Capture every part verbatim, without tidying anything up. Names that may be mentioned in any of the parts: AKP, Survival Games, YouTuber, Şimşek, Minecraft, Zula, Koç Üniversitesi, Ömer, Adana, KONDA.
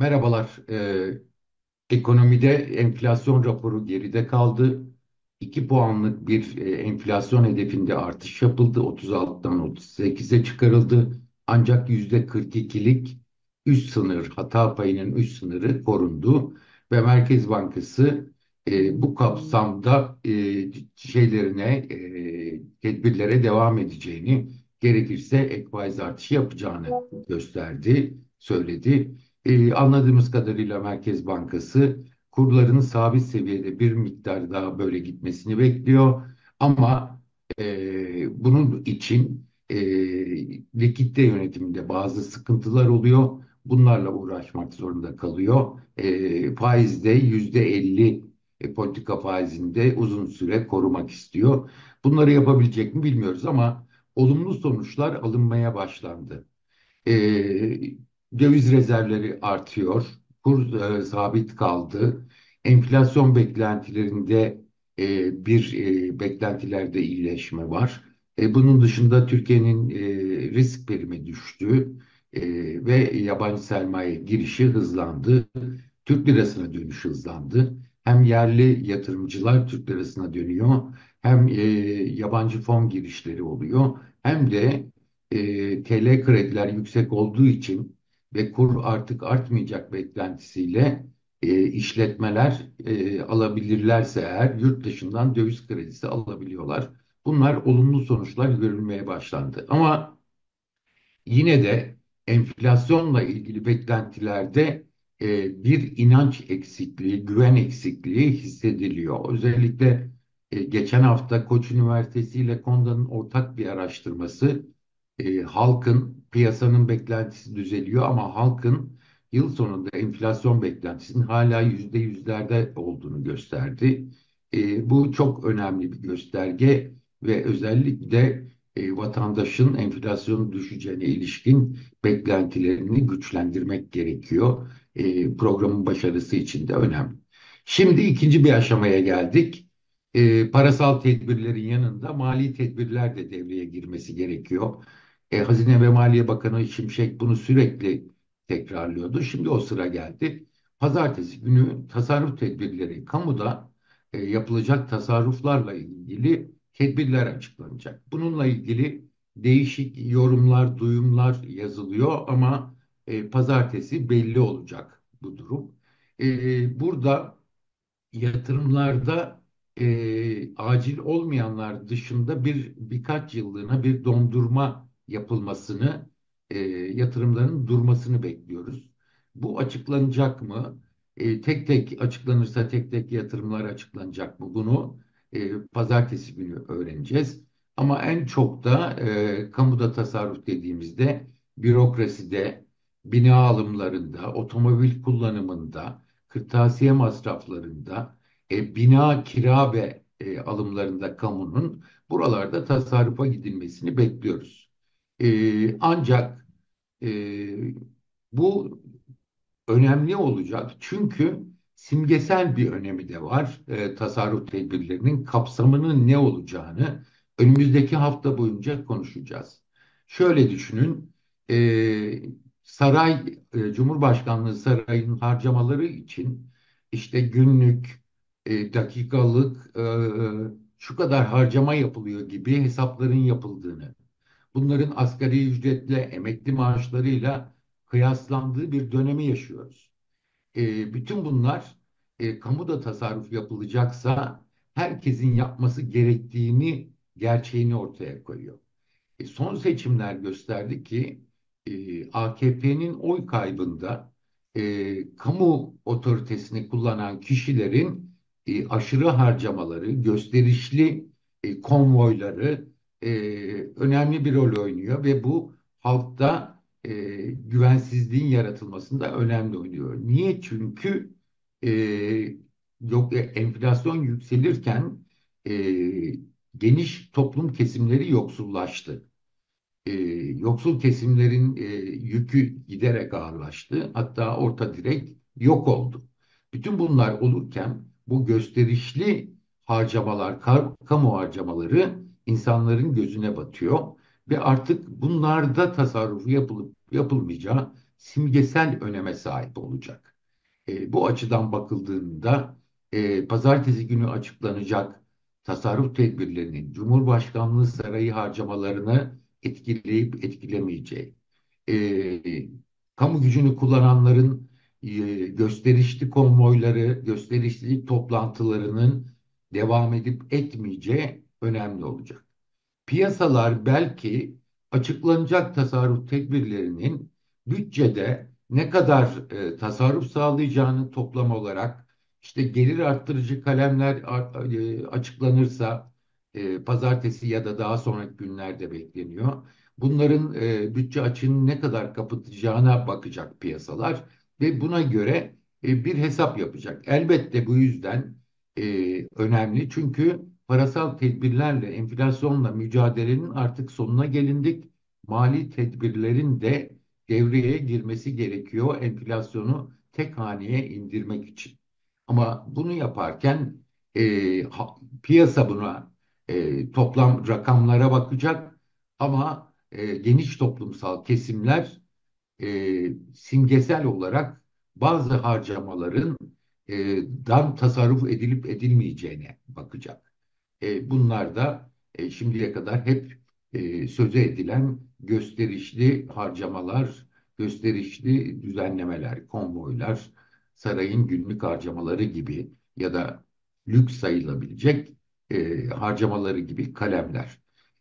Merhabalar. Ee, ekonomide enflasyon raporu geride kaldı. iki puanlık bir e, enflasyon hedefinde artış yapıldı. otuz altıdan otuz sekize çıkarıldı. Ancak yüzde kırk ikilik üst sınır, hata payının üst sınırı korundu. Ve Merkez Bankası e, bu kapsamda e, şeylerine, e, tedbirlere devam edeceğini, gerekirse ek faiz artışı yapacağını gösterdi, söyledi. Ee, anladığımız kadarıyla Merkez Bankası kurların sabit seviyede bir miktar daha böyle gitmesini bekliyor. Ama e, bunun için e, likidite yönetiminde bazı sıkıntılar oluyor. Bunlarla uğraşmak zorunda kalıyor. E, faizde yüzde elli e, politika faizinde uzun süre korumak istiyor. Bunları yapabilecek mi bilmiyoruz ama olumlu sonuçlar alınmaya başlandı. E, Döviz rezervleri artıyor, kur e, sabit kaldı, enflasyon beklentilerinde e, bir e, beklentilerde iyileşme var. E, bunun dışında Türkiye'nin e, risk primi düştü e, ve yabancı sermaye girişi hızlandı. Türk lirasına dönüş hızlandı. Hem yerli yatırımcılar Türk lirasına dönüyor, hem e, yabancı fon girişleri oluyor, hem de e, T L krediler yüksek olduğu için ve kur artık artmayacak beklentisiyle e, işletmeler e, alabilirlerse eğer yurt dışından döviz kredisi alabiliyorlar. Bunlar olumlu sonuçlar görülmeye başlandı. Ama yine de enflasyonla ilgili beklentilerde e, bir inanç eksikliği, güven eksikliği hissediliyor. Özellikle e, geçen hafta Koç Üniversitesi ile KONDA'nın ortak bir araştırması e, halkın piyasanın beklentisi düzeliyor ama halkın yıl sonunda enflasyon beklentisinin hala yüzde yüzlerde olduğunu gösterdi. E, bu çok önemli bir gösterge ve özellikle e, vatandaşın enflasyonun düşeceğine ilişkin beklentilerini güçlendirmek gerekiyor. E, programın başarısı için de önemli. Şimdi ikinci bir aşamaya geldik. E, parasal tedbirlerin yanında mali tedbirler de devreye girmesi gerekiyor. E, Hazine ve Maliye Bakanı Şimşek bunu sürekli tekrarlıyordu. Şimdi o sıra geldi. Pazartesi günü tasarruf tedbirleri, kamuda e, yapılacak tasarruflarla ilgili tedbirler açıklanacak. Bununla ilgili değişik yorumlar, duyumlar yazılıyor ama e, pazartesi belli olacak bu durum. E, burada yatırımlarda e, acil olmayanlar dışında bir birkaç yıllığına bir dondurma yapılmasını, e, yatırımların durmasını bekliyoruz. Bu açıklanacak mı? E, tek tek açıklanırsa tek tek yatırımlar açıklanacak mı? Bunu e, pazartesi günü öğreneceğiz. Ama en çok da e, kamuda tasarruf dediğimizde bürokraside, bina alımlarında, otomobil kullanımında, kırtasiye masraflarında, e, bina kira ve e, alımlarında kamunun buralarda tasarrufa gidilmesini bekliyoruz. Ee, ancak e, bu önemli olacak çünkü simgesel bir önemi de var. E, tasarruf tedbirlerinin kapsamının ne olacağını önümüzdeki hafta boyunca konuşacağız. Şöyle düşünün, e, saray e, Cumhurbaşkanlığı sarayının harcamaları için işte günlük, e, dakikalık e, şu kadar harcama yapılıyor gibi hesapların yapıldığını, bunların asgari ücretle, emekli maaşlarıyla kıyaslandığı bir dönemi yaşıyoruz. E, bütün bunlar e, kamuda tasarruf yapılacaksa herkesin yapması gerektiğini, gerçeğini ortaya koyuyor. E, son seçimler gösterdi ki e, A K P'nin oy kaybında e, kamu otoritesini kullanan kişilerin e, aşırı harcamaları, gösterişli e, konvoyları e, önemli bir rol oynuyor ve bu halkta e, güvensizliğin yaratılmasında önemli oynuyor. Niye? Çünkü e, yok, e, enflasyon yükselirken e, geniş toplum kesimleri yoksullaştı. E, yoksul kesimlerin e, yükü giderek ağırlaştı. Hatta orta direk yok oldu. Bütün bunlar olurken bu gösterişli harcamalar, kar, kamu harcamaları insanların gözüne batıyor ve artık bunlarda tasarrufu yapılıp yapılmayacağı simgesel öneme sahip olacak. E, bu açıdan bakıldığında e, pazartesi günü açıklanacak tasarruf tedbirlerinin Cumhurbaşkanlığı sarayı harcamalarını etkileyip etkilemeyeceği, e, kamu gücünü kullananların e, gösterişli konvoyları, gösterişli toplantılarının devam edip etmeyeceği önemli olacak. Piyasalar belki açıklanacak tasarruf tedbirlerinin bütçede ne kadar e, tasarruf sağlayacağını toplam olarak, işte gelir arttırıcı kalemler art, e, açıklanırsa e, pazartesi ya da daha sonraki günlerde bekleniyor. Bunların e, bütçe açığını ne kadar kapatacağına bakacak piyasalar ve buna göre e, bir hesap yapacak. Elbette bu yüzden e, önemli, çünkü parasal tedbirlerle enflasyonla mücadelenin artık sonuna gelindik. Mali tedbirlerin de devreye girmesi gerekiyor enflasyonu tek haneye indirmek için. Ama bunu yaparken e, ha, piyasa buna e, toplam rakamlara bakacak, ama e, geniş toplumsal kesimler e, simgesel olarak bazı harcamaların e, dan tasarruf edilip edilmeyeceğine bakacak. E, bunlar da e, şimdiye kadar hep e, söze edilen gösterişli harcamalar, gösterişli düzenlemeler, konvoylar, sarayın günlük harcamaları gibi ya da lüks sayılabilecek e, harcamaları gibi kalemler.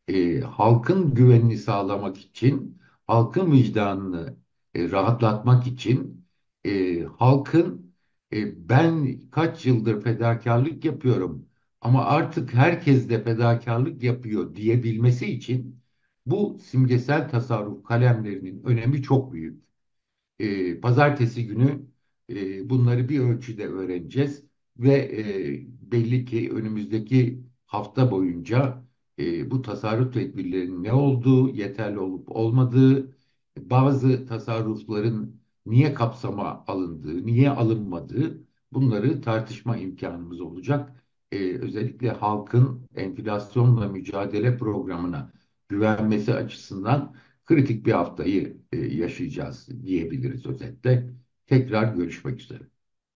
E, halkın güvenini sağlamak için, halkın vicdanını e, rahatlatmak için, e, halkın e, ben kaç yıldır fedakarlık yapıyorum ama artık herkes de fedakarlık yapıyor diyebilmesi için bu simgesel tasarruf kalemlerinin önemi çok büyük. E, pazartesi günü bunları bir ölçüde öğreneceğiz ve belli ki önümüzdeki hafta boyunca bu tasarruf tedbirlerinin ne olduğu, yeterli olup olmadığı, bazı tasarrufların niye kapsama alındığı, niye alınmadığı, bunları tartışma imkanımız olacak. Özellikle halkın enflasyonla mücadele programına güvenmesi açısından kritik bir haftayı yaşayacağız diyebiliriz özetle. Tekrar görüşmek üzere.